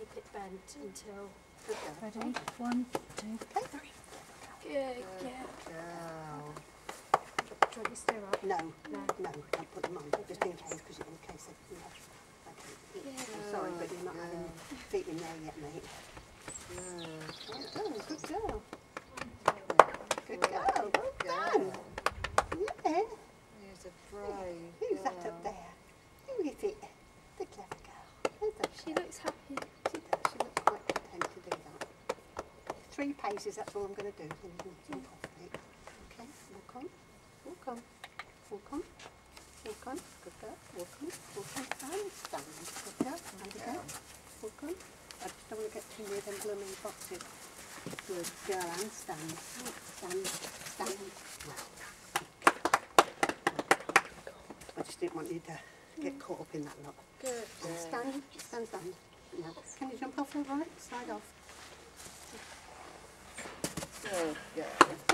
keep it bent until cooker. Ready? 1, 2, 3. Good girl. Do you want your stir up? No, no, no. Don't put them on, just in case, because in case they can't. Yeah. I'm sorry, but you're not having feet in there yet, mate. Yeah. Well done, good girl. Good girl. Well done. Yeah. There's a brave. Who's that up there? Who is it? The clever girl. She looks happy. She does. She looks quite content to do that. 3 paces. That's all I'm going to do. Then you can jump off, mate. Okay. Walk on. Walk on. Walk on. Walk on. Good girl. Walk on. Walk on. And stand. Good girl. And again. Walk on. I just don't want to get too near them blooming boxes. Good girl. And stand. Stand. Stand. I just didn't want you to get caught up in that lot. Good. Stand, stand, stand. Yeah. Can you jump off all right? Slide off. Good girl.